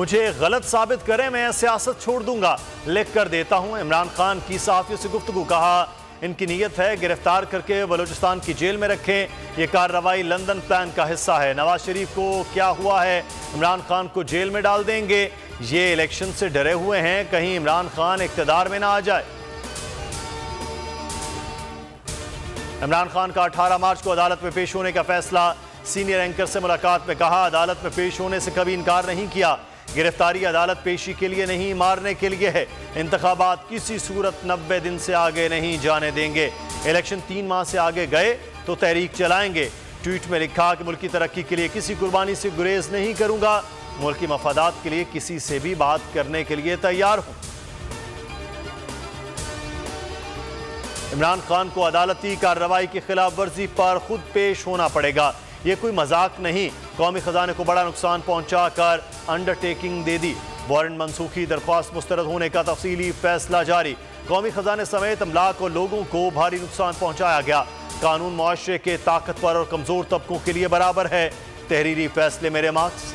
मुझे गलत साबित करें मैं सियासत छोड़ दूंगा, लिख कर देता हूं। इमरान खान की सहाफ़ियों से गुफ्तगू, कहा इनकी नीयत है गिरफ्तार करके बलूचिस्तान की जेल में रखें, ये कार्रवाई लंदन प्लान का हिस्सा है। नवाज शरीफ को क्या हुआ है, इमरान खान को जेल में डाल देंगे, ये इलेक्शन से डरे हुए हैं कहीं इमरान खान इख्तदार में ना आ जाए। इमरान खान का 18 मार्च को अदालत में पेश होने का फैसला, सीनियर एंकर से मुलाकात में कहा अदालत में पेश होने से कभी इनकार नहीं किया, गिरफ्तारी अदालत पेशी के लिए नहीं मारने के लिए है, इंतखाबात किसी सूरत 90 दिन से आगे नहीं जाने देंगे, इलेक्शन 3 माह से आगे गए तो तहरीक चलाएंगे। ट्वीट में लिखा कि मुल्क की तरक्की के लिए किसी कुर्बानी से गुरेज नहीं करूंगा, मुल्क की मफादात के लिए किसी से भी बात करने के लिए तैयार हूं। इमरान खान को अदालती कार्रवाई की खिलाफ वर्जी पर खुद पेश होना पड़ेगा, ये कोई मजाक नहीं, कौमी खजाने को बड़ा नुकसान पहुंचा कर अंडरटेकिंग दे दी। वारंट मनसूखी दरख्वास्त मुस्तरद होने का तफसीली फैसला जारी, कौमी खजाने समेत अमलाक और लोगों को भारी नुकसान पहुंचाया गया, कानून मुआशरे के ताकतवर और कमजोर तबकों के लिए बराबर है। तहरीरी फैसले मेरे मार्क्स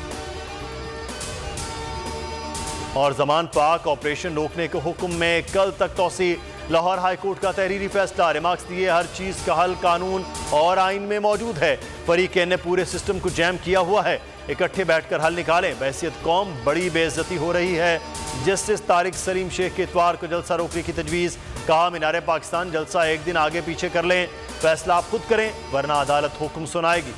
और जमान पार्क ऑपरेशन रोकने के हुक्म में कल तक तोसी, लाहौर हाई कोर्ट का तहरीरी फैसला, रिमार्क्स दिए हर चीज का हल कानून और आइन में मौजूद है, फरीकें ने पूरे सिस्टम को जैम किया हुआ है, इकट्ठे बैठकर हल निकालें, बहसियत कौम बड़ी बेइज्जती हो रही है। जस्टिस तारिक सलीम शेख के इतवार को जलसा रोकने की तजवीज़, कहा मीनारे पाकिस्तान जलसा एक दिन आगे पीछे कर लें, फैसला आप खुद करें वरना अदालत हुक्म सुनाएगी।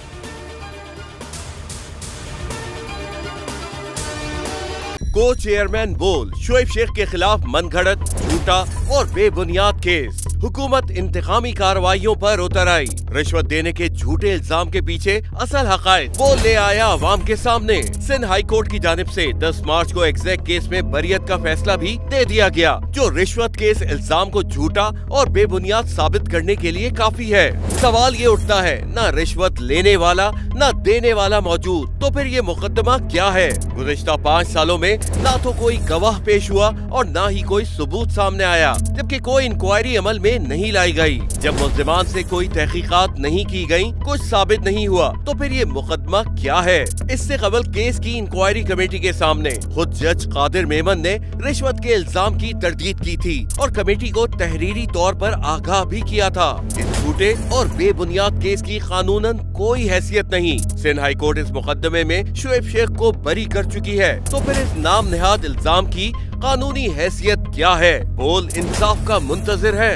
को चेयरमैन बोल शोएब शेख के खिलाफ मनगढ़ंत, झूठा और बेबुनियाद केस, हुकूमत इंतकामी कार्रवाइयों पर उतर आई, रिश्वत देने के झूठे इल्जाम के पीछे असल हकायक वो ले आया आवाम के सामने। सिंध हाई कोर्ट की जानिब से 10 मार्च को एग्जैक्ट केस में बरियत का फैसला भी दे दिया गया, जो रिश्वत केस इल्जाम को झूठा और बेबुनियाद साबित करने के लिए काफी है। सवाल ये उठता है न रिश्वत लेने वाला न देने वाला मौजूद, तो फिर ये मुकदमा क्या है। गुज़श्ता 5 सालों में ना तो कोई गवाह पेश हुआ और ना ही कोई सबूत सामने आया, जबकि कोई इंक्वायरी अमल में नहीं लाई गई। जब मुल्ज़िमान से कोई तहकीकात नहीं की गई, कुछ साबित नहीं हुआ, तो फिर ये मुकदमा क्या है। इससे कबल केस की इंक्वायरी कमेटी के सामने खुद जज कादिर मेमन ने रिश्वत के इल्जाम की तरदीद की थी और कमेटी को तहरीरी तौर पर आगाह भी किया था। इस झूठे और बेबुनियाद केस की कानूनन कोई हैसियत नहीं। सिंध हाई कोर्ट इस मुकदमे में शोएब शेख को बरी कर चुकी है, तो फिर इस नाम नेहाद इल्जाम की कानूनी हैसियत क्या है। बोल इंसाफ का मुंतजर है।